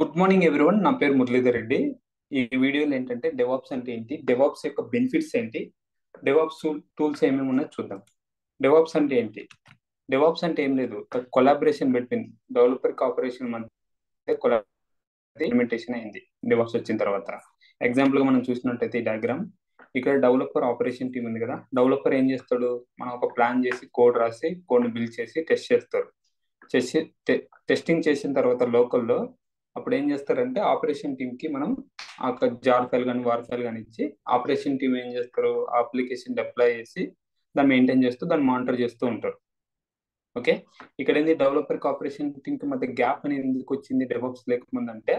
Good morning everyone. నా పేరు మురళీధర్ రెడ్డి. ఈ వీడియోలో ఏంటంటే డెవాప్స్ అంటే ఏంటి, డెవాప్స్ యొక్క బెనిఫిట్స్ ఏంటి, డెవాప్స్ టూల్స్ ఏమేమి ఉన్నాయో చూద్దాం. డెవాప్స్ అంటే ఏంటి? డెవాప్స్ అంటే ఏం లేదు, కొలాబరేషన్ బిట్వీన్ డెవలపర్ కోఆపరేషన్ అంటే కొలాబరేషన్ ఇంప్లిమెంటేషన్ అయింది డెవాప్స్ వచ్చిన తర్వాత. ఎగ్జాంపుల్గా మనం చూసినట్టయితే ఈ డయాగ్రామ్, ఇక్కడ డెవలపర్ ఆపరేషన్ టీమ్ ఉంది కదా. డెవలపర్ ఏం చేస్తాడు, మనం ఒక ప్లాన్ చేసి కోడ్ రాసి కోడ్ని బిల్డ్ చేసి టెస్ట్ చేస్తారు. టెస్టింగ్ చేసిన తర్వాత లోకల్లో అప్పుడు ఏం చేస్తారంటే ఆపరేషన్ టీమ్కి మనం ఆ జార్ ఫైల్ కానీ వార్ ఫైల్ కానీ ఇచ్చి ఆపరేషన్ టీమ్ ఏం చేస్తారు, అప్లికేషన్ డిప్లాయ్ చేసి దాన్ని మెయింటైన్ చేస్తూ దాన్ని మానిటర్ చేస్తూ ఉంటారు. ఓకే, ఇక్కడ ఏంది డెవలపర్కి ఆపరేషన్ టీమ్కి మధ్య గ్యాప్ అనేది ఎందుకు వచ్చింది డెవాప్స్ లేకముందు అంటే,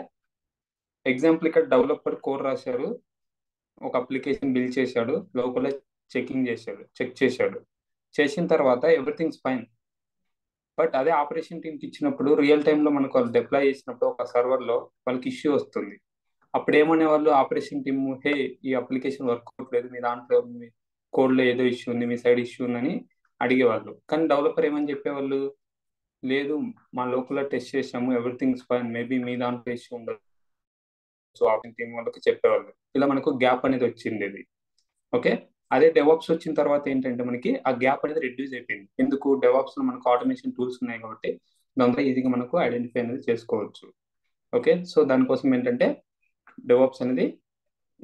ఎగ్జాంపుల్ ఇక్కడ డెవలపర్ కోడ్ రాశారు, ఒక అప్లికేషన్ బిల్డ్ చేశాడు, లోకల్లో చెకింగ్ చేశాడు, చెక్ చేశాడు, చేసిన తర్వాత ఎవ్రీథింగ్స్ ఫైన్. బట్ అదే ఆపరేషన్ టీమ్కి ఇచ్చినప్పుడు రియల్ టైంలో మనకు వాళ్ళు డిప్లాయ్ చేసినప్పుడు ఒక సర్వర్లో వాళ్ళకి ఇష్యూ వస్తుంది. అప్పుడు ఏమనే వాళ్ళు ఆపరేషన్ టీమ్, హే ఈ అప్లికేషన్ వర్క్ అవ్వట్లేదు, మీ దాంట్లో మీ కోడ్లో ఏదో ఇష్యూ ఉంది, మీ సైడ్ ఇష్యూ ఉందని అడిగేవాళ్ళు. కానీ డెవలపర్ ఏమని చెప్పేవాళ్ళు, లేదు మా లోకల్లో టెస్ట్ చేసాము, ఎవ్రీథింగ్స్ ఫైన్, మేబీ మీ దాంట్లో ఇష్యూ ఉండదు, సో ఆపరేషన్ టీమ్ వాళ్ళకి చెప్పేవాళ్ళు. ఇలా మనకు గ్యాప్ అనేది వచ్చింది ఇది. ఓకే, అదే డెవాప్స్ వచ్చిన తర్వాత ఏంటంటే మనకి ఆ గ్యాప్ అనేది రిడ్యూస్ అయిపోయింది. ఎందుకు, డెవాప్స్ లో మనకు ఆటోమేషన్ టూల్స్ ఉన్నాయి కాబట్టి దాంతో ఈజీగా మనకు ఐడెంటిఫై అనేది చేసుకోవచ్చు. ఓకే, సో దానికోసం ఏంటంటే డెవాప్స్ అనేది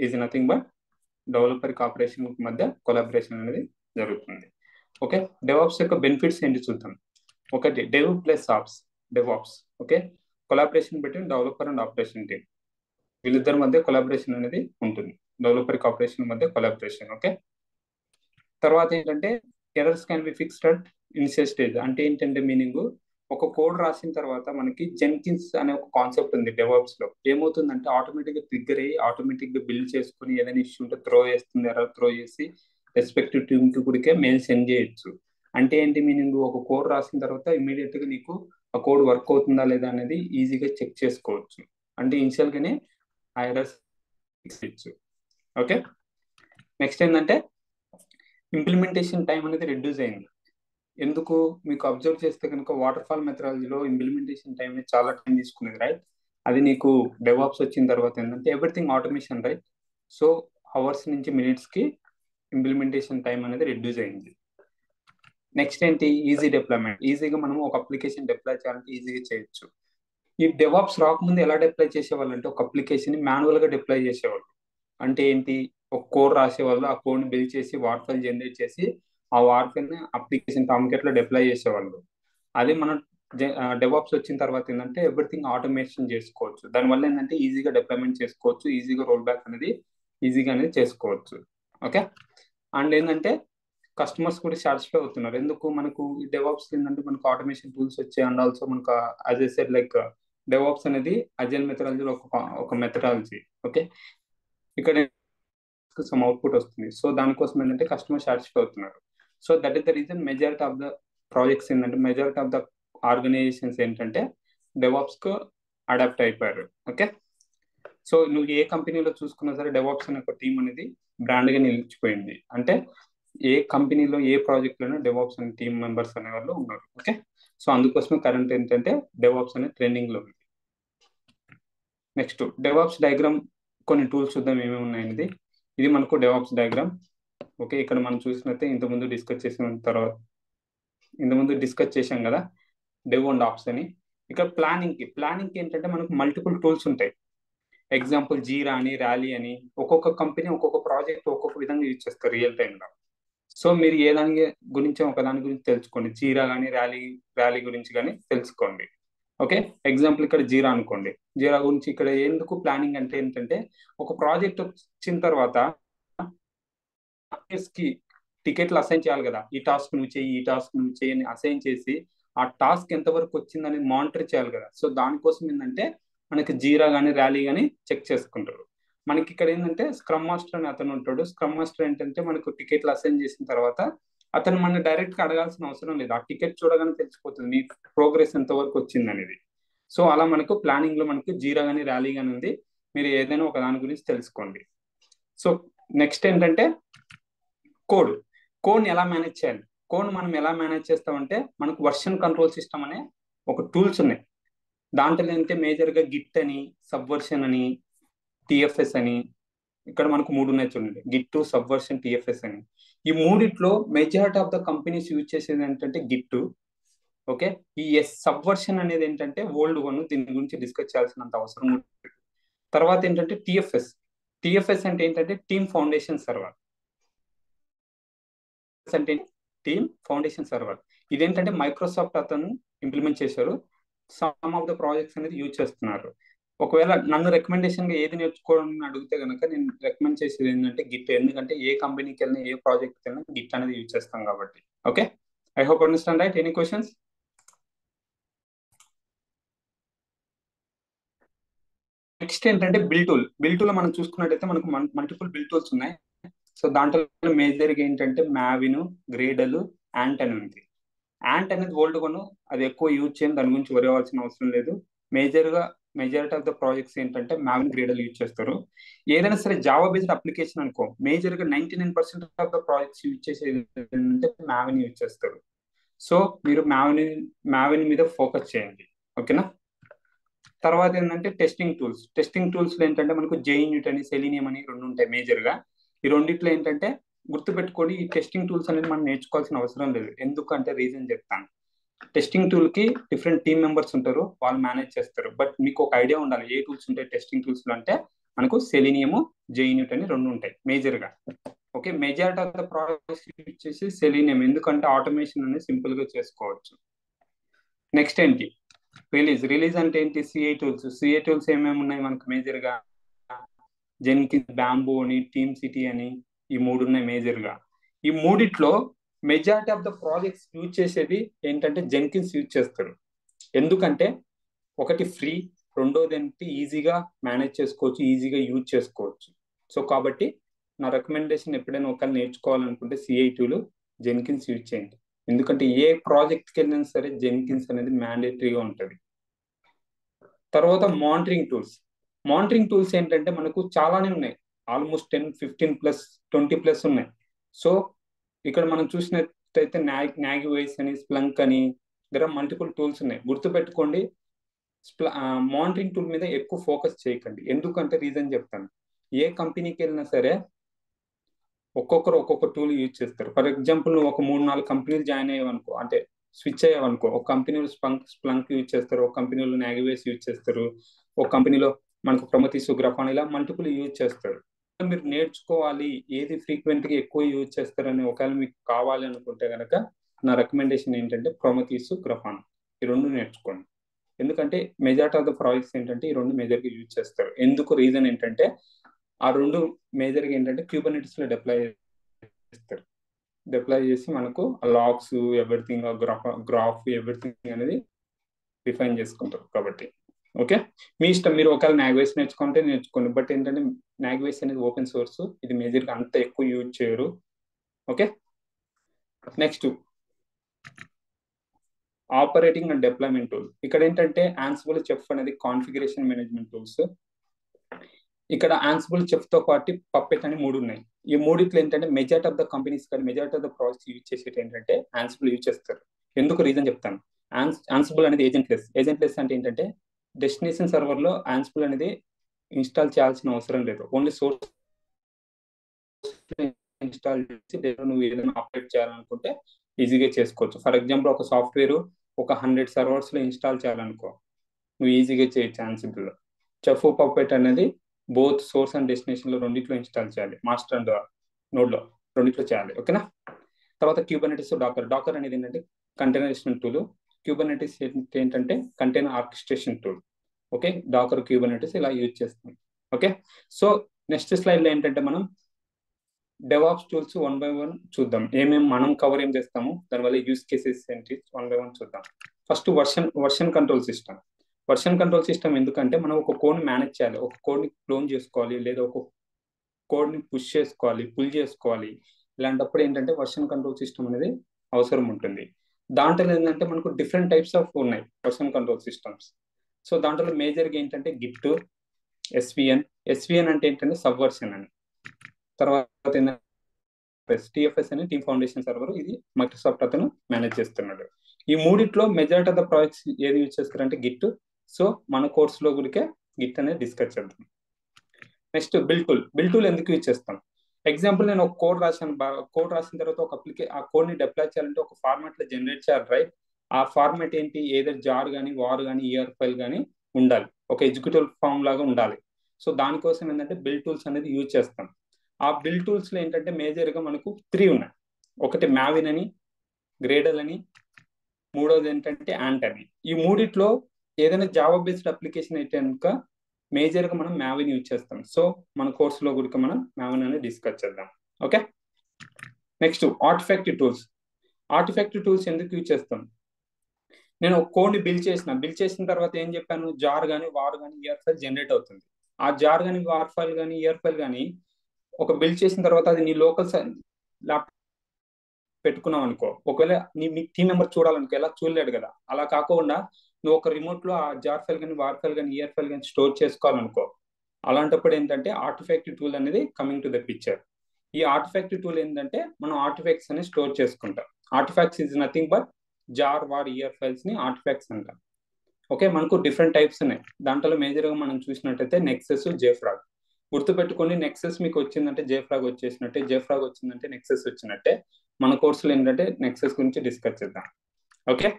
is nothing but developer cooperation మధ్య కొలాబరేషన్ అనేది జరుగుతుంది. ఓకే, డెవాప్స్ యొక్క బెనిఫిట్స్ ఏంటి చూద్దాం. ఒకటి dev plus ops, DevOps. Okay, collaboration between developer and operation team, వీళ్ళిద్దరి మధ్య కొలాబరేషన్ అనేది ఉంటుంది, డెవలపర్ కోఆపరేషన్ మధ్య కొలాబరేషన్. ఓకే, తర్వాత ఏంటంటే errors can be fixed at initial stage. అంటే ఏంటంటే మీనింగ్, ఒక కోడ్ రాసిన తర్వాత మనకి జెన్కిన్స్ అనే ఒక కాన్సెప్ట్ ఉంది డెవాప్స్ లో. ఏమవుతుందంటే ఆటోమేటిక్గా ట్రిగ్గర్ అయ్యి ఆటోమేటిక్గా బిల్డ్ చేసుకుని ఏదైనా ఇష్యూ ఉంటే త్రో చేస్తుంది, ఎర్రర్ త్రో చేసి రెస్పెక్టివ్ టీమ్కి కూడా మెయిల్ సెండ్ చేయొచ్చు. అంటే ఏంటి మీనింగ్, ఒక కోడ్ రాసిన తర్వాత ఇమీడియట్ గా నీకు ఆ కోడ్ వర్క్ అవుతుందా లేదా అనేది ఈజీగా చెక్ చేసుకోవచ్చు. అంటే ఇనిషియల్ గానే ఆ ఎర్రర్స్ ఫిక్స్ చేయొచ్చు. ఓకే, నెక్స్ట్ ఏంటంటే ఇంప్లిమెంటేషన్ టైం అనేది రిడ్యూస్ అయింది. ఎందుకు, మీకు అబ్జర్వ్ చేస్తే కనుక వాటర్ ఫాల్ మెథడాలజీలో ఇంప్లిమెంటేషన్ టైం అనేది చాలా టైం తీసుకునేది, రైట్? అది నీకు డెవాప్స్ వచ్చిన తర్వాత ఏంటంటే everything automation, right? So hours నుంచి మినిట్స్కి ఇంప్లిమెంటేషన్ టైం అనేది రిడ్యూస్ అయింది. నెక్స్ట్ ఏంటి, ఈజీ డిప్లాయ్మెంట్. ఈజీగా మనం ఒక అప్లికేషన్ డిప్లాయ్ చేయాలంటే ఈజీగా చేయొచ్చు. ఈ డెవాప్స్ రాకముందు ఎలా డిప్లాయ్ చేసేవాళ్ళు అంటే ఒక అప్లికేషన్ మాన్యువల్గా డిప్లాయ్ చేసేవాళ్ళు. అంటే ఏంటి, ఒక కోడ్ రాసేవాళ్ళు, ఆ కోడ్ని బిల్డ్ చేసి వార్ ఫైల్ జనరేట్ చేసి ఆ వార్ ఫైల్ని అప్లికేషన్ టామ్కెట్లో డిప్లాయ్ చేసేవాళ్ళు. అదే మనం డెవాప్స్ వచ్చిన తర్వాత ఏంటంటే ఎవ్రీథింగ్ ఆటోమేషన్ చేసుకోవచ్చు. దానివల్ల ఏంటంటే ఈజీగా డిప్లాయ్మెంట్ చేసుకోవచ్చు, ఈజీగా రోల్ బ్యాక్ అనేది ఈజీగా అనేది చేసుకోవచ్చు. ఓకే, అండ్ ఏంటంటే కస్టమర్స్ కూడా సాటిస్ఫై అవుతున్నారు. ఎందుకు, మనకు ఈ డెవాప్స్ ఏంటంటే మనకు ఆటోమేషన్ టూల్స్ వచ్చాయి. అండ్ ఆల్సో మనకు as I said like DevOps అనేది అజైల్ మెథడాలజీలో ఒక మెథడాలజీ. ఓకే, ఇక్కడ సమ్ అవుట్పుట్ వస్తుంది. సో దానికోసం ఏంటంటే కస్టమర్ సాటిస్ఫై అవుతున్నారు. So that is the reason majority of the projects ఏంటంటే మెజారిటీ ఆఫ్ ద ఆర్గనైజేషన్స్ ఏంటంటే డెవాప్స్ కు అడాప్ట్ అయిపోయారు. ఓకే, సో నువ్వు ఏ కంపెనీలో చూసుకున్నా సరే డెవాప్స్ అనే ఒక టీమ్ అనేది బ్రాండ్ గా నిలిచిపోయింది. అంటే ఏ కంపెనీలో ఏ ప్రాజెక్ట్ లోనూ డెవాప్స్ అనే టీమ్ మెంబర్స్ అనే వాళ్ళు ఉన్నారు. ఓకే, సో అందుకోసమే కరెంట్ ఏంటంటే డెవాప్స్ అనే ట్రెండింగ్ లో ఉంది. నెక్స్ట్ డెవాప్స్ డయాగ్రామ్ కొన్ని టూల్స్ చూద్దాం ఏమేమి ఉన్నాయనేది. ఇది మనకు డెవాప్స్ డయాగ్రామ్. ఓకే, ఇక్కడ మనం చూసినట్టే ఇంతకుముందు డిస్కస్ చేసాం కదా డెవ్ అండ్ ఆప్స్ అని. ఇక్కడ ప్లానింగ్కి ఏంటంటే మనకు మల్టిపుల్ టూల్స్ ఉంటాయి. ఎగ్జాంపుల్ జీరా అని, ర్యాలీ అని. ఒక్కొక్క కంపెనీ ఒక్కొక్క ప్రాజెక్ట్ ఒక్కొక్క విధంగా యూజ్ చేస్తారు రియల్ టైంలో. సో మీరు ఏ దాని గురించి ఒక దాని గురించి తెలుసుకోండి, జీరా కానీ ర్యాలీ గురించి కానీ తెలుసుకోండి. ఓకే, ఎగ్జాంపుల్ ఇక్కడ జీరా అనుకోండి. జీరా గురించి ఇక్కడ ఎందుకు ప్లానింగ్ అంటే ఏంటంటే ఒక ప్రాజెక్ట్ వచ్చిన తర్వాత కి టికెట్లు అసైన్ చేయాలి కదా. ఈ టాస్క్ నువ్వు చేయి, ఈ టాస్క్ నువ్వు చేయి అని అసైన్ చేసి ఆ టాస్క్ ఎంతవరకు వచ్చిందని మానిటర్ చేయాలి కదా. సో దానికోసం ఏంటంటే మనకి జీరా కానీ ర్యాలీ కానీ చెక్ చేసుకుంటారు. మనకి ఇక్కడ ఏంటంటే స్క్రమ్ మాస్టర్ అని అతను ఉంటాడు. స్క్రమ్ మాస్టర్ ఏంటంటే మనకు టికెట్లు అసైన్ చేసిన తర్వాత అతను మన డైరెక్ట్ గా అడగాల్సిన అవసరం లేదు. ఆ టికెట్ చూడగానే తెలిసిపోతుంది మీ ప్రోగ్రెస్ ఎంతవరకు వచ్చింది అనేది. సో అలా మనకు ప్లానింగ్ లో మనకు జీరా కానీ ర్యాలీ కానీ ఉంది. మీరు ఏదైనా ఒక దాని గురించి తెలుసుకోండి. సో నెక్స్ట్ ఏంటంటే కోడ్ ఎలా మేనేజ్ చేయాలి. కోడ్ మనం ఎలా మేనేజ్ చేస్తామంటే మనకు వర్షన్ కంట్రోల్ సిస్టమ్ అనే ఒక టూల్స్ ఉన్నాయి. దాంట్లో అంటే మేజర్గా గిట్ అని, సబ్వర్షన్ అని, టిఎఫ్ఎస్ అని, ఇక్కడ మనకు మూడు ఉన్నాయి చూడండి, గిట్, సబ్వర్షన్, టిఎఫ్ఎస్ అని. ఈ మూడిట్లో majority of the companies use చేసేది ఏంటంటే గిట్. ఓకే, ఈ సబ్వర్షన్ అనేది ఏంటంటే ఓల్డ్ వన్, దీని గురించి డిస్కస్ చేయాల్సినంత అవసరం. తర్వాత ఏంటంటే టిఎఫ్ఎస్. టిఎఫ్ఎస్ అంటే ఏంటంటే టీమ్ ఫౌండేషన్ సర్వర్. అంటే టీమ్ ఫౌండేషన్ సర్వర్ ఇదేంటంటే మైక్రోసాఫ్ట్ అతను ఇంప్లిమెంట్ చేశారు, సమ్ ఆఫ్ ద ప్రాజెక్ట్స్ అనేది యూజ్ చేస్తున్నారు. ఒకవేళ నన్ను రికమెండేషన్గా ఏది నేర్చుకోవాలని అడిగితే కనుక నేను రికమెండ్ చేసేది ఏంటంటే గిట్. ఎందుకంటే ఏ కంపెనీకి వెళ్ళినా ఏ ప్రాజెక్ట్కి వెళ్ళినా గిట్ అనేది యూజ్ చేస్తాం కాబట్టి. Okay, I hope understand right. Any questions? Next ఏంటంటే బిల్ టూల్. బిల్ టూల్ మనం చూసుకున్నట్టయితే మనకు మల్టిపుల్ బిల్ టూల్స్ ఉన్నాయి. సో దాంట్లో మేజర్గా ఏంటంటే మ్యావిన్, గ్రేడలు, యాంట్ అని ఉంది. యాంట్ అనేది ఓల్డ్ కొను, అది ఎక్కువ యూజ్ చేయండి, దాని గురించి వరి అవ్వాల్సిన అవసరం లేదు. మెజారిటీ ఆఫ్ ద ప్రాజెక్ట్స్ ఏంటంటే మ్యావిన్, గ్రేడలు యూజ్ చేస్తారు. ఏదైనా సరే జావా బేస్డ్ అప్లికేషన్ అనుకో, మేజర్గా 99% ఆఫ్ ద ప్రాజెక్ట్స్ యూజ్ చేసేది ఏంటంటే మ్యావిన్ యూజ్ చేస్తారు. సో మీరు మ్యావిన్ మీద ఫోకస్ చేయండి, ఓకేనా? తర్వాత ఏంటంటే టెస్టింగ్ టూల్స్. టెస్టింగ్ టూల్స్ ఏంటంటే మనకు JUnit అని, సెలీనియం అని రెండు ఉంటాయి మేజర్గా. ఈ రెండిట్లో ఏంటంటే గుర్తుపెట్టుకొని ఈ టెస్టింగ్ టూల్స్ అనేది మనం నేర్చుకోవాల్సిన అవసరం లేదు. ఎందుకంటే రీజన్ చెప్తాను. టెస్టింగ్ టూల్కి డిఫరెంట్ టీమ్ మెంబర్స్ ఉంటారు, వాళ్ళు మేనేజ్ చేస్తారు. బట్ మీకు ఒక ఐడియా ఉండాలి ఏ టూల్స్ ఉంటాయి టెస్టింగ్ టూల్స్లో అంటే మనకు సెలీనియము, JUnit అని రెండు ఉంటాయి మేజర్గా. Okay, majority of the projects use చేసి సెలీనియం, ఎందుకంటే ఆటోమేషన్ అనేది సింపుల్గా చేసుకోవచ్చు. నెక్స్ట్ ఏంటి? రిలీజ్ అంటే ఏంటి? CI tools. సిఐ టూల్స్ ఏమేమి ఉన్నాయి మనకు? మేజర్గా జెన్కిన్స్, బ్యాంబూ అని, టీమ్ సిటీ అని, ఈ మూడు ఉన్నాయి మేజర్గా. ఈ మూడిట్లో majority of the projects use చేసేది ఏంటంటే జెన్కిన్స్ యూజ్ చేస్తారు. ఎందుకంటే ఒకటి ఫ్రీ, రెండోది అంటే ఈజీగా మేనేజ్ చేసుకోవచ్చు, ఈజీగా యూజ్ చేసుకోవచ్చు. సో కాబట్టి నా రికమెండేషన్ ఎప్పుడైనా ఒకళ్ళు నేర్చుకోవాలనుకుంటే సిఐ టూలు, జెన్కిన్స్ యూజ్ చేయండి. ఎందుకంటే ఏ ప్రాజెక్ట్కి వెళ్ళినా సరే జెన్కిన్స్ అనేది మ్యాండేటరీగా ఉంటుంది. తర్వాత మానిటరింగ్ టూల్స్. మానిటరింగ్ టూల్స్ ఏంటంటే మనకు చాలానే ఉన్నాయి, ఆల్మోస్ట్ 10, 15+, 20+ ఉన్నాయి. సో ఇక్కడ మనం చూసినట్టయితే నాగియోస్ అని, స్ప్లంక్ అని, దగ్గర మల్టిపుల్ టూల్స్ ఉన్నాయి. గుర్తుపెట్టుకోండి, మానిటరింగ్ టూల్ మీద ఎక్కువ ఫోకస్ చేయకండి. ఎందుకంటే రీజన్ చెప్తాను. ఏ కంపెనీకి వెళ్ళినా సరే ఒక్కొక్కరు ఒక్కొక్క టూల్ యూజ్ చేస్తారు. ఫర్ ఎగ్జాంపుల్ నువ్వు ఒక 3-4 కంపెనీలు జాయిన్ అయ్యావనుకో, అంటే స్విచ్ అయ్యావనుకో, ఒక కంపెనీలో స్ప్లంక్ యూజ్ చేస్తారు, ఒక కంపెనీలో నాగియోస్ యూజ్ చేస్తారు, ఒక కంపెనీలో మనకు ప్రొమెథియస్, గ్రఫానా, ఇలా మల్టిపుల్ యూజ్ చేస్తారు. మీరు నేర్చుకోవాలి ఏది ఫ్రీక్వెంట్గా ఎక్కువ యూజ్ చేస్తారని ఒకవేళ మీకు కావాలి అనుకుంటే కనుక నా రికమెండేషన్ ఏంటంటే ప్రొమెథియస్, గ్రఫానా, ఈ రెండు నేర్చుకోండి. ఎందుకంటే మెజారిటీ ఆఫ్ ద ప్రాజెక్ట్స్ ఏంటంటే ఈ రెండు మేజర్గా యూజ్ చేస్తారు. ఎందుకు రీజన్ ఏంటంటే ఆ రెండు మేజర్గా ఏంటంటే క్యూబర్నెటిస్లో డిప్లాయ్ చేసి మనకు లాగ్స్, ఎవ్రీథింగ్, గ్రాఫ్, ఎవ్రీథింగ్ అనేది డిఫైన్ చేసుకుంటారు. కాబట్టి ఓకే, మీ ఇష్టం. మీరు ఒకవేళ నాగియోస్ నేర్చుకుంటే నేర్చుకోండి. బట్ ఏంటంటే నాగియోస్ అనేది ఓపెన్ సోర్స్, ఇది మేజర్గా అంత ఎక్కువ యూజ్ చేయరు. Okay, next operating and deployment tool. ఇక్కడ ఏంటంటే ఆన్సిబుల్, చెఫ్ అనేది కాన్ఫిగరేషన్ మేనేజ్మెంట్ టూల్స్. ఇక్కడ ఆన్సిబుల్, చెఫ్తో పాటు పప్పెట్ అని మూడు ఉన్నాయి. ఈ మూడిట్లో ఏంటంటే మెజారిటీ ఆఫ్ ద కంపెనీస్ కానీ majority of the projects use చేసేది ఏంటంటే ఆన్సిబుల్ యూజ్ చేస్తారు. ఎందుకు రీజన్ చెప్తాను. ఆన్సిబుల్ అనేది ఏజెంట్లెస్. ఏజెంట్లెస్ అంటే ఏంటంటే డెస్టినేషన్ సర్వర్లో ఆన్సిబుల్ అనేది ఇన్స్టాల్ చేయాల్సిన అవసరం లేదు. ఓన్లీ సోర్స్ ఇన్స్టాల్ చేసి నువ్వు ఏదైనా ఆపరేట్ చేయాలనుకుంటే ఈజీగా చేసుకోవచ్చు. ఫర్ ఎగ్జాంపుల్ ఒక సాఫ్ట్వేర్ ఒక 100 సర్వర్స్లో ఇన్స్టాల్ చేయాలనుకో, నువ్వు ఈజీగా చేయొచ్చు ఆన్సిబుల్లో. చెఫ్, పప్పెట్ అనేది బోత్ సోర్స్ అండ్ డెస్టినేషన్లో రెండిట్లో ఇన్స్టాల్ చేయాలి, మాస్టర్ అండ్ నోడ్లో రెండిట్లో చేయాలి, ఓకేనా? తర్వాత క్యూబర్నెటిస్, డాకర్. డాకర్ అనేది ఏంటంటే కంటైనరైజేషన్ టూల్. క్యూబర్నెటిస్ ఏంటంటే container orchestration tool. Okay, Dakar, Kubernetes ఇలా యూజ్ చేస్తాం. ఓకే, సో నెక్స్ట్ స్లైడ్లో ఏంటంటే మనం డెవాప్స్ టూల్స్ 1 by 1 చూద్దాం. ఏమేమి మనం కవర్ ఏం చేస్తాము, దానివల్ల యూజ్ కేసెస్ ఏంటి 1 by 1 చూద్దాం. First version control system. Version control system ఎందుకంటే మనం ఒక కోడ్ని మేనేజ్ చేయాలి, ఒక కోడ్ని క్లోన్ చేసుకోవాలి, లేదా ఒక కోడ్ని పుష్ చేసుకోవాలి, పుల్ చేసుకోవాలి. ఇలాంటప్పుడు ఏంటంటే వర్షన్ కంట్రోల్ సిస్టమ్ అనేది అవసరం ఉంటుంది. దాంట్లో ఏంటంటే మనకు డిఫరెంట్ టైప్స్ ఆఫ్ ఉన్నాయి వర్షన్ కంట్రోల్ సిస్టమ్స్. సో దాంట్లో మేజర్గా ఏంటంటే గిట్, SVN. SVN అంటే ఏంటంటే సబ్వర్షన్ అని. తర్వాత TFS అని, టీమ్ ఫౌండేషన్ సర్వర్, ఇది మైక్రోసాఫ్ట్ అతను మేనేజ్ చేస్తున్నాడు. ఈ మూడిట్లో మెజారిటీ ఆఫ్ ద ప్రాజెక్ట్స్ ఏది యూజ్ చేస్తారంటే Git, So, mana course lo gurike Git ane discuss cheddam. Next, build tool. Build tool enduku use chestam. Example, nenu oka code rasin tarvata oka application aa code ni deploy cheyalante oka format lo generate cheyali, right? Aa format enti either jar gaani var gaani er file gaani undali. Oka executable form laga undali. So dani kosam endante build tools anedi use chestam. Aa build tools lo entante major ga manaku 3 unnai. Okati Maven ani, Gradle ani, moodovi entante Ant ani. Ee mooditlo ఏదైనా Java based application అయితే కనుక మేజర్గా మనం maven use చేస్తాం. So మన కోర్సులో కూడా మనం మ్యావెన్ అనేది డిస్కస్ చేద్దాం. Okay, next artifact tools. Artifact tools ఎందుకు యూజ్ చేస్తాం? నేను ఒక కోడ్ని బిల్డ్ చేసిన తర్వాత ఏం చెప్పాను, జార్ కానీ వార్ కానీ ఇయర్ ఫైల్ జనరేట్ అవుతుంది. ఆ జార్ కానీ వార్ ఫైల్ కానీ ఇయర్ ఫైల్ కానీ ఒక బిల్డ్ చేసిన తర్వాత అది నీ లోకల్ ల్యాప్టాప్ పెట్టుకున్నాం అనుకో, ఒకవేళ నీ మీ టీమ్ మెంబర్ చూడాలనుకో ఎలా చూడలేడు కదా. అలా కాకుండా నువ్వు ఒక రిమోట్లో ఆ జార్ ఫైల్ కానీ వార్ ఫైల్ కానీ ఇయర్ ఫైల్ కానీ స్టోర్ చేసుకోవాలనుకో, అలాంటప్పుడు ఏంటంటే ఆర్టిఫాక్ట్ టూల్ అనేది కమింగ్ టు ద పిక్చర్. ఈ ఆర్టిఫాక్ట్ టూల్ ఏంటంటే మనం ఆర్టిఫాక్ట్స్ అనేది స్టోర్ చేసుకుంటాం. Artifacts is nothing but jar war ear ఫైల్స్ని ఆర్టిఫాక్ట్స్ అంటాం. ఓకే, మనకు డిఫరెంట్ టైప్స్ ఉన్నాయి. దాంట్లో మేజర్గా మనం చూసినట్టయితే నెక్సెస్, జేఫ్రాగ్. గుర్తుపెట్టుకొని నెక్సెస్ మీకు వచ్చిందంటే జేఫ్రాగ్ వచ్చేసినట్టే, జేఫ్రాగ్ వచ్చిందంటే నెక్సెస్ వచ్చినట్టే. మన కోర్సులో ఏంటంటే నెక్సెస్ గురించి డిస్కస్ చేద్దాం. ఓకే,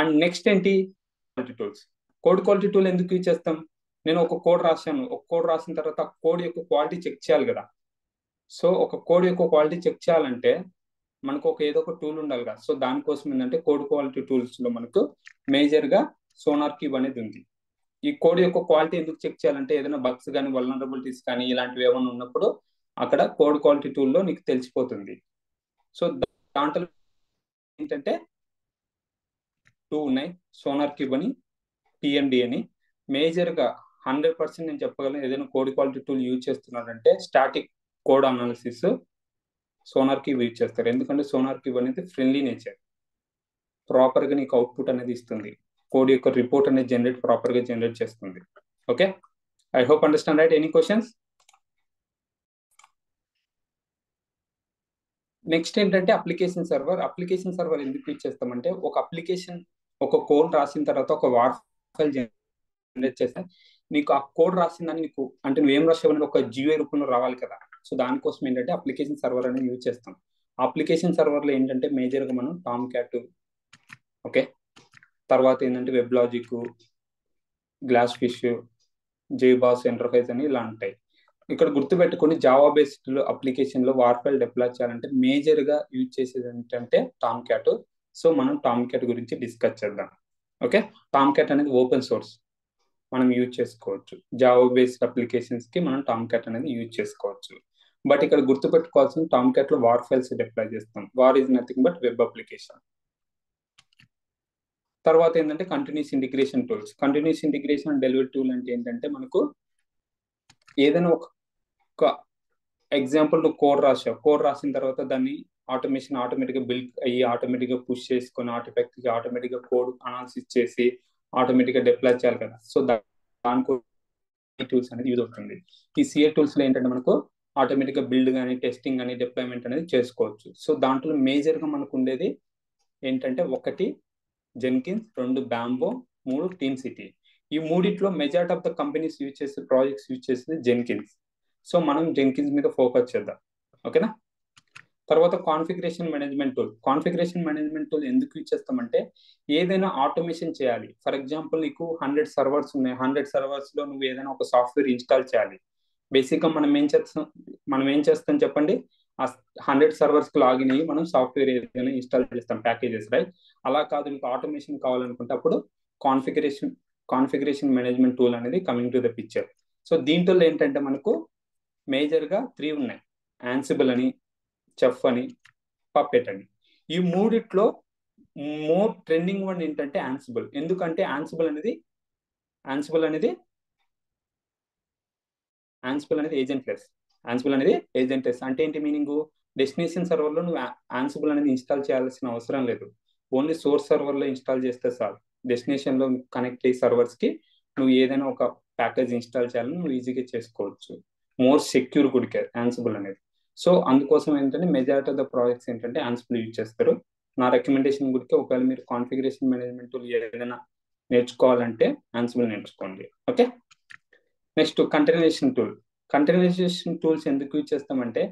అండ్ నెక్స్ట్ ఏంటి, quality tools. Code quality tool ఎందుకు యూజ్ చేస్తాం? నేను ఒక కోడ్ రాశాను, ఒక కోడ్ రాసిన తర్వాత ఆ కోడ్ యొక్క క్వాలిటీ చెక్ చేయాలి కదా. సో ఒక కోడ్ యొక్క క్వాలిటీ చెక్ చేయాలంటే మనకు ఒక ఏదో ఒక టూల్ ఉండాలి కదా. సో దానికోసం ఏంటంటే కోడ్ క్వాలిటీ టూల్స్లో మనకు మేజర్గా SonarQube అనేది ఉంది. ఈ కోడ్ యొక్క క్వాలిటీ ఎందుకు చెక్ చేయాలంటే ఏదైనా బగ్స్ కానీ వల్నరబిలిటీస్ కానీ ఇలాంటివి ఏమైనా ఉన్నప్పుడు అక్కడ కోడ్ క్వాలిటీ టూల్లో నీకు తెలిసిపోతుంది. సో దాంట్లో ఏంటంటే 2 ఉన్నాయి, SonarQube అని, PMD అని. మేజర్గా 100% నేను చెప్పగలను ఏదైనా కోడ్ క్వాలిటీ టూల్ యూజ్ చేస్తున్నారంటే static code analysis SonarQube use చేస్తారు. ఎందుకంటే SonarQube అనేది ఫ్రెండ్లీ నేచర్, ప్రాపర్గా నీకు అవుట్పుట్ అనేది ఇస్తుంది. కోడ్ యొక్క రిపోర్ట్ అనేది ప్రాపర్గా జనరేట్ చేస్తుంది. Okay, I hope understand right. Any questions? Next ఏంటంటే అప్లికేషన్ సర్వర్. అప్లికేషన్ సర్వర్ ఎందుకు యూజ్ చేస్తామంటే ఒక అప్లికేషన్ ఒక కోడ్ రాసిన తర్వాత ఒక వార్ ఫైల్ జనరేట్ చేస్తే నీకు ఆ కోడ్ రాసిందని నీకు అంటే నువ్వేం రాసేవని ఒక GUI రూపంలో రావాలి కదా. సో దానికోసం ఏంటంటే అప్లికేషన్ సర్వర్ అనేది యూజ్ చేస్తాం. అప్లికేషన్ సర్వర్లో ఏంటంటే మేజర్గా మనం టామ్క్యాట్, ఓకే, తర్వాత ఏంటంటే web logic, glass fish, JBoss enterprise అని ఇలా ఉంటాయి. ఇక్కడ గుర్తుపెట్టుకుని జావా బేస్డ్ అప్లికేషన్లో వార్ ఫైల్ డిప్లాయ్ చేయాలంటే మేజర్గా యూజ్ చేసేది ఏంటంటే టామ్క్యాట్. సో మనం టామ్క్యాట్ గురించి డిస్కస్ చేద్దాం. ఓకే, టామ్క్యాట్ అనేది ఓపెన్ సోర్స్, మనం యూజ్ చేసుకోవచ్చు. జావా బేస్డ్ అప్లికేషన్స్కి మనం టామ్క్యాట్ అనేది యూజ్ చేసుకోవచ్చు. బట్ ఇక్కడ గుర్తుపెట్టుకోవాల్సిన టామ్క్యాట్లో వార్ ఫైల్స్ డిప్లాయ్ చేస్తాం. War is nothing but web application. తర్వాత ఏంటంటే continuous integration tools. Continuous integration and delivery tool అంటే ఏంటంటే మనకు ఏదైనా ఒక ఎగ్జాంపుల్ నువ్వు కోడ్ రాసావు, కోడ్ రాసిన తర్వాత దాన్ని ఆటోమేటిక్గా బిల్డ్ అయ్యి ఆటోమేటిక్గా పుష్ చేసుకొని ఆర్టిఫాక్ట్గా ఆటోమేటిక్గా కోడ్ అనాలిసిస్ చేసి ఆటోమేటిక్గా డిప్లాయ్ చేయాలి కదా. సో దానికో టూల్స్ అనేది యూజ్ అవుతుంది. ఈ CI టూల్స్లో ఏంటంటే మనకు ఆటోమేటిక్గా బిల్డ్ కానీ టెస్టింగ్ కానీ డిప్లాయ్మెంట్ అనేది చేసుకోవచ్చు. సో దాంట్లో మేజర్గా మనకు ఉండేది ఏంటంటే 1 జెన్కిన్స్, 2 బ్యాంబో, 3 టీమ్ సిటీ. ఈ మూడిట్లో majority of the companies use చేసే ప్రాజెక్ట్స్ యూజ్ చేసేది జెన్కిన్స్. సో మనం జెన్కిన్స్ మీద ఫోకస్ చేద్దాం. ఓకేనా? తర్వాత configuration management tool. Configuration management tool ఎందుకు యూజ్ చేస్తామంటే ఏదైనా ఆటోమేషన్ చేయాలి. ఫర్ ఎగ్జాంపుల్ నీకు 100 సర్వర్స్ ఉన్నాయి. 100 సర్వర్స్లో నువ్వు ఏదైనా ఒక సాఫ్ట్వేర్ ఇన్స్టాల్ చేయాలి. బేసిక్గా మనం ఏం చేస్తాం చెప్పండి, 100 సర్వర్స్కి లాగిన్ అయ్యి మనం సాఫ్ట్వేర్ ఏదైనా ఇన్స్టాల్ చేస్తాం, ప్యాకేజెస్, రైట్? అలా కాదు, మీకు ఆటోమేషన్ కావాలనుకుంటే అప్పుడు కాన్ఫిగరేషన్ మేనేజ్మెంట్ టూల్ అనేది coming to the picture. So దీంట్లో ఏంటంటే మనకు మేజర్గా 3 ఉన్నాయి, ఆన్సిబుల్ అని, చెఫ్ అని, పప్పెట్ అని. ఈ మూడిట్లో మోర్ ట్రెండింగ్ వన్ ఏంటంటే ఆన్సిబుల్. ఎందుకంటే ఆన్సిబుల్ అనేది ఏజెంట్లెస్. ఆన్సిబుల్ అనేది ఏజెంట్లెస్ అంటే ఏంటి మీనింగ్? డెస్టినేషన్ సర్వర్లో నువ్వు ఆన్సిబుల్ అనేది ఇన్స్టాల్ చేయాల్సిన అవసరం లేదు. ఓన్లీ సోర్స్ సర్వర్లో ఇన్స్టాల్ చేస్తే చాలు. డెస్టినేషన్లో కనెక్ట్ అయ్యే సర్వర్స్కి నువ్వు ఏదైనా ఒక ప్యాకేజ్ ఇన్స్టాల్ చేయాలని నువ్వు ఈజీగా చేసుకోవచ్చు. మోర్ సెక్యూర్ కూడా ఆన్సిబుల్ అనేది. సో అందుకోసం ఏంటంటే మెజారిటీ ఆఫ్ ద ప్రాజెక్ట్స్ ఏంటంటే ఆన్సిబుల్ యూజ్ చేస్తారు. నా రికమెండేషన్ కూడా ఒకవేళ మీరు కాన్ఫిగరేషన్ మేనేజ్మెంట్ ఏదైనా నేర్చుకోవాలంటే ఆన్సిబుల్ నేర్చుకోండి. Okay, next containerization tool. Containerization tools ఎందుకు యూజ్ చేస్తామంటే,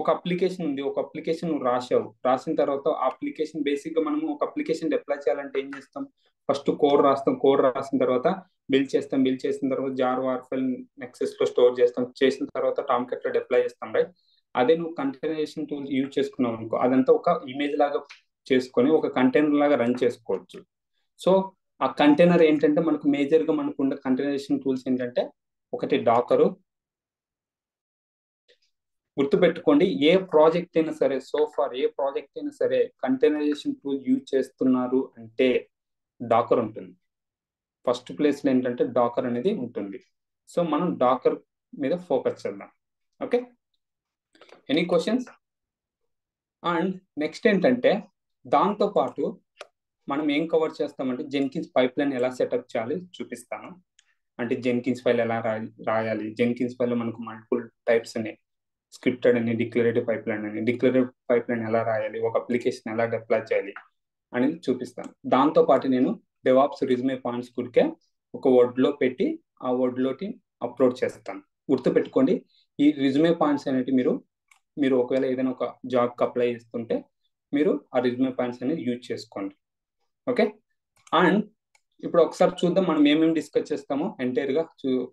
ఒక అప్లికేషన్ ఉంది, ఒక అప్లికేషన్ రాసావు, రాసిన తర్వాత ఆ అప్లికేషన్ బేసిక్గా మనము ఒక అప్లికేషన్ డిప్లాయ్ చేయాలంటే ఏం చేస్తాం, ఫస్ట్ కోడ్ రాస్తాం, కోడ్ రాసిన తర్వాత బిల్డ్ చేస్తాం, బిల్డ్ చేసిన తర్వాత జార్ వార్ఫైల్ నెక్సెస్ లో స్టోర్ చేస్తాం, చేసిన తర్వాత టామ్కెట్ లో డిప్లాయ్ చేస్తాం, రైట్. అదే నువ్వు కంటైనరైజేషన్ టూల్స్ యూజ్ చేసుకున్నావు అనుకో, అదంతా ఒక ఇమేజ్ లాగా చేసుకొని ఒక కంటైనర్ లాగా రన్ చేసుకోవచ్చు. సో ఆ కంటైనర్ ఏంటంటే మనకు మేజర్గా మనకు ఉన్న కంటైనరైజేషన్ టూల్స్ ఏంటంటే ఒకటి డాకరు. గుర్తుపెట్టుకోండి, ఏ ప్రాజెక్ట్ అయినా సరే, సోఫార్ ఏ ప్రాజెక్ట్ అయినా సరే కంటైనరైజేషన్ టూల్ యూజ్ చేస్తున్నారు అంటే డాకర్ ఉంటుంది. ఫస్ట్ ప్లేస్లో ఏంటంటే డాకర్ అనేది ఉంటుంది. సో మనం డాకర్ మీద ఫోకస్ చేద్దాం. Okay, any questions? And next ఏంటంటే దాంతోపాటు మనం ఏం కవర్ చేస్తామంటే జెన్కిన్స్ పైప్ లైన్ ఎలా సెటప్ చేయాలి చూపిస్తాను. అంటే జెన్కిన్స్ ఫైల్ ఎలా రాయాలి, జెన్కిన్స్ ఫైల్లో మనకు మల్టిపుల్ టైప్స్ ఉన్నాయి, స్క్రిప్టెడ్ అని, డిక్లరేటివ్ పైప్ లైన్ అని, డిక్లరేటివ్ పైప్ లైన్ ఎలా రాయాలి, ఒక అప్లికేషన్ ఎలా డిప్లాయ్ చేయాలి అనేది చూపిస్తాను. దాంతోపాటు నేను డెవాప్స్ రిజ్యూమే పాయింట్స్ కురికే ఒక వర్డ్లో పెట్టి ఆ వర్డ్లోకి అప్లోడ్ చేస్తాను. గుర్తుపెట్టుకోండి, ఈ రిజ్యూమే పాయింట్స్ అనేవి మీరు ఒకవేళ ఏదైనా ఒక జాబ్కి అప్లై చేస్తుంటే మీరు ఆ రిజ్యూమే పాయింట్స్ అనేది యూజ్ చేసుకోండి. ఓకే, అండ్ ఇప్పుడు ఒకసారి చూద్దాం మనం ఏమేమి డిస్కస్ చేస్తామో ఎంటైర్గా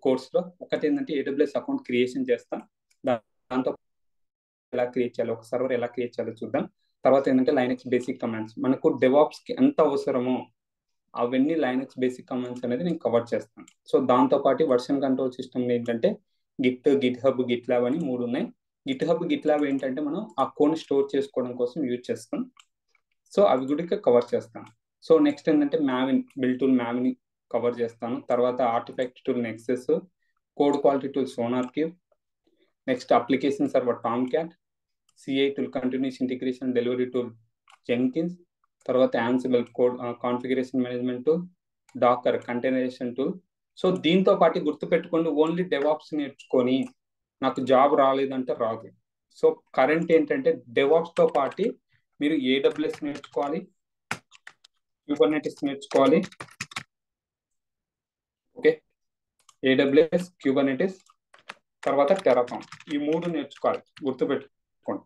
కోర్స్లో. ఒకటి ఏంటంటే AWS అకౌంట్ క్రియేషన్ చేస్తాం, దాంతో ఎలా క్రియేట్ చేయాలి, ఒక సర్వర్ ఎలా క్రియేట్ చేయాలో చూద్దాం. తర్వాత ఏంటంటే లైనక్స్ బేసిక్ కమాండ్స్, మనకు డెవాప్స్కి ఎంత అవసరమో అవన్నీ లైనక్స్ బేసిక్ కమాండ్స్ అనేది నేను కవర్ చేస్తాను. సో దాంతోపాటు వర్షన్ కంట్రోల్ సిస్టమ్ ఏంటంటే గిట్, గిట్హబ్, గిట్లాబ్ అని మూడు ఉన్నాయి. గిట్హబ్, గిట్లాబ్ ఏంటంటే మనం ఆ కోడ్ని స్టోర్ చేసుకోవడం కోసం యూజ్ చేస్తాం. సో అవి కూడా కవర్ చేస్తాం. సో నెక్స్ట్ ఏంటంటే Maven build tool, Maven cover చేస్తాను. తర్వాత artifact tool Nexus, code quality tool SonarQube, next application server Tomcat, CI tool continuous integration delivery tool Jenkins, తర్వాత Ansible code configuration management tool, Docker containerization tool. So దీంతో పాటు గుర్తుపెట్టుకోండి, only DevOps నేర్చుకొని నాకు job రాలేదంటే రాదు. సో కరెంట్ ఏంటంటే డెవాప్స్తో పాటు మీరు AWS నేర్చుకోవాలి, Kubernetes నేర్చుకోవాలి. ఓకే, AWS, Kubernetes, తర్వాత Terraform, ఈ మూడు నేర్చుకోవాలి. గుర్తుపెట్టుకోండి,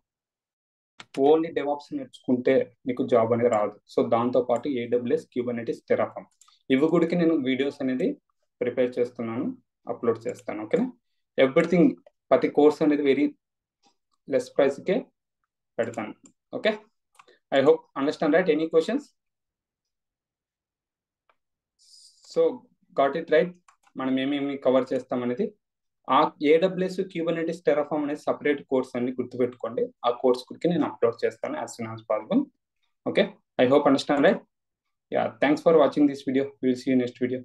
ఓన్లీ DevOps నేర్చుకుంటే మీకు జాబ్ అనేది రాదు. సో దాంతోపాటు AWS, Kubernetes, Terraform ఇవి కూడా నేను వీడియోస్ అనేది ప్రిపేర్ చేస్తున్నాను, అప్లోడ్ చేస్తాను. ఓకేనా, ఎవ్రీథింగ్ ప్రతి కోర్స్ అనేది వెరీ లెస్ ప్రైస్కే పెడతాను. Okay, I hope understand, right? Any questions? So got it, right? మనం ఏమేమి కవర్ చేస్తాం అనేది ఆ AWS, Kubernetes, Terraform అనేది సపరేట్ కోర్స్ అని గుర్తుపెట్టుకోండి. ఆ కోర్స్ గురించి నేను అప్లోడ్ చేస్తాను as soon as possible. Okay, I hope understand, right? Yeah, thanks for watching this video. Will see you next video.